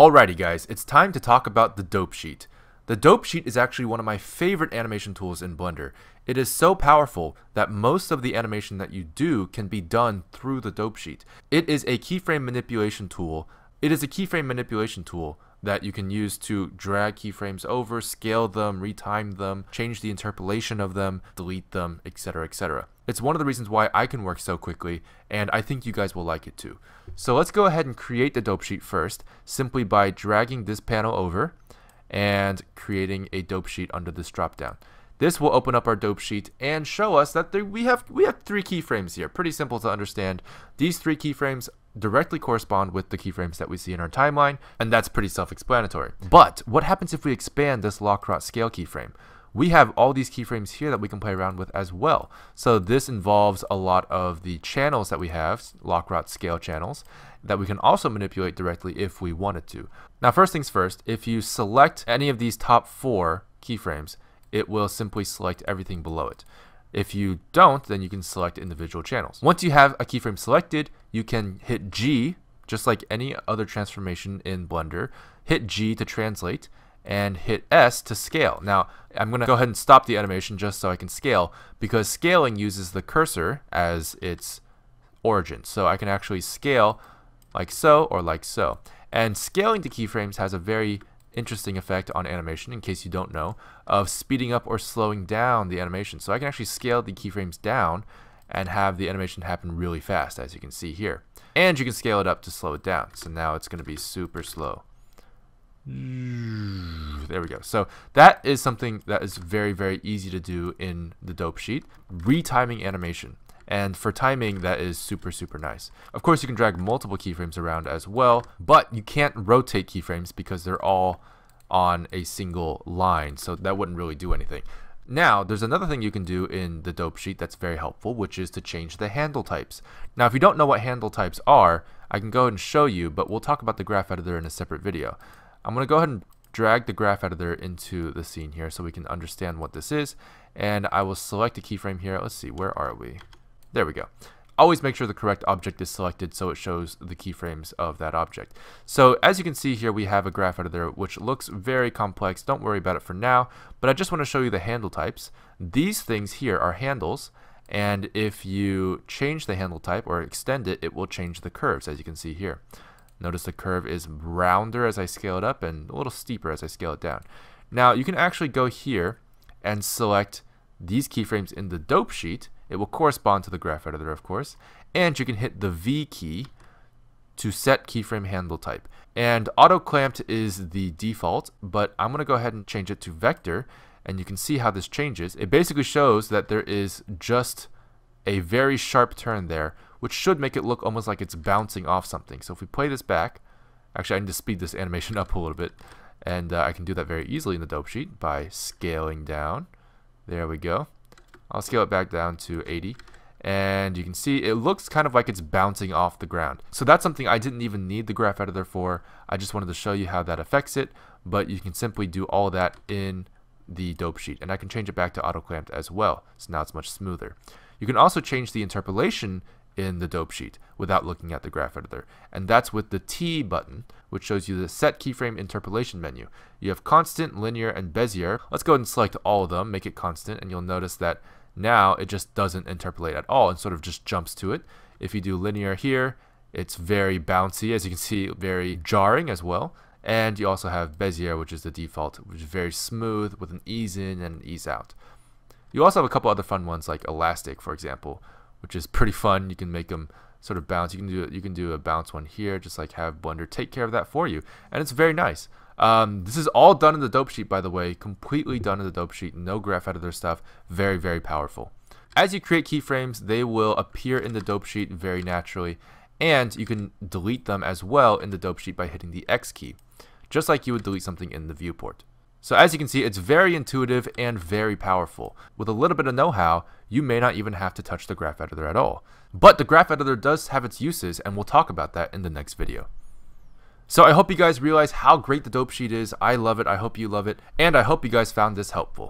Alrighty guys, it's time to talk about the Dopesheet. The Dopesheet is actually one of my favorite animation tools in Blender. It is so powerful that most of the animation that you do can be done through the Dopesheet. It is a keyframe manipulation tool. That you can use to drag keyframes over, scale them, retime them, change the interpolation of them, delete them, etc, etc. It's one of the reasons why I can work so quickly, and I think you guys will like it too. So let's go ahead and create the Dopesheet first, simply by dragging this panel over and creating a Dopesheet under this dropdown. This will open up our Dopesheet and show us that we have three keyframes here. Pretty simple to understand. These three keyframes directly correspond with the keyframes that we see in our timeline, and that's pretty self-explanatory. But what happens if we expand this Locrot scale keyframe? We have all these keyframes here that we can play around with as well. So this involves a lot of the channels that we have, Locrot scale channels, that we can also manipulate directly if we wanted to. Now first things first, if you select any of these top four keyframes, it will simply select everything below it. If you don't, then you can select individual channels. Once you have a keyframe selected, you can hit G, just like any other transformation in Blender. Hit G to translate and hit S to scale. Now, I'm going to go ahead and stop the animation just so I can scale, because scaling uses the cursor as its origin. So I can actually scale like so or like so. And scaling to keyframes has a very interesting effect on animation, in case you don't know, of speeding up or slowing down the animation. So I can actually scale the keyframes down and have the animation happen really fast, as you can see here. And you can scale it up to slow it down. So now it's going to be super slow. There we go. So that is something that is very, very easy to do in the Dopesheet. Retiming animation. And for timing, that is super, super nice. Of course, you can drag multiple keyframes around as well, but you can't rotate keyframes because they're all on a single line, so that wouldn't really do anything. Now, there's another thing you can do in the Dopesheet that's very helpful, which is to change the handle types. Now, if you don't know what handle types are, I can go ahead and show you, but we'll talk about the graph editor in a separate video. I'm going to go ahead and drag the graph editor into the scene here so we can understand what this is, and I will select a keyframe here. Let's see, where are we? There we go. Always make sure the correct object is selected so it shows the keyframes of that object. So as you can see here, we have a graph editor which looks very complex. Don't worry about it for now, but I just want to show you the handle types. These things here are handles, and if you change the handle type or extend it, it will change the curves, as you can see here. Notice the curve is rounder as I scale it up and a little steeper as I scale it down. Now you can actually go here and select these keyframes in the Dopesheet. It will correspond to the graph editor, of course, and you can hit the V key to set keyframe handle type. And auto clamped is the default, but I'm going to go ahead and change it to vector, and you can see how this changes. It basically shows that there is just a very sharp turn there, which should make it look almost like it's bouncing off something. So if we play this back, actually I need to speed this animation up a little bit, and I can do that very easily in the Dopesheet by scaling down. There we go. I'll scale it back down to 80, and you can see it looks kind of like it's bouncing off the ground. So that's something I didn't even need the graph editor for. I just wanted to show you how that affects it, but you can simply do all that in the Dopesheet, and I can change it back to auto-clamped as well, so now it's much smoother. You can also change the interpolation in the Dopesheet without looking at the graph editor, and that's with the T button, which shows you the Set Keyframe Interpolation menu. You have Constant, Linear, and Bezier. Let's go ahead and select all of them, make it constant, and you'll notice that now it just doesn't interpolate at all and sort of just jumps to it. If you do linear here, it's very bouncy, as you can see, very jarring as well. And you also have Bezier, which is the default, which is very smooth with an ease in and an ease out. You also have a couple other fun ones like elastic, for example, which is pretty fun. You can make them sort of bounce. You can do a bounce one here, just like have Blender take care of that for you, and it's very nice. This is all done in the Dopesheet, by the way, completely done in the Dopesheet, no graph editor stuff, very, very powerful. As you create keyframes, they will appear in the Dopesheet very naturally, and you can delete them as well in the Dopesheet by hitting the X key, just like you would delete something in the viewport. So as you can see, it's very intuitive and very powerful. With a little bit of know-how, you may not even have to touch the graph editor at all. But the graph editor does have its uses, and we'll talk about that in the next video. So I hope you guys realize how great the Dopesheet is. I love it. I hope you love it. And I hope you guys found this helpful.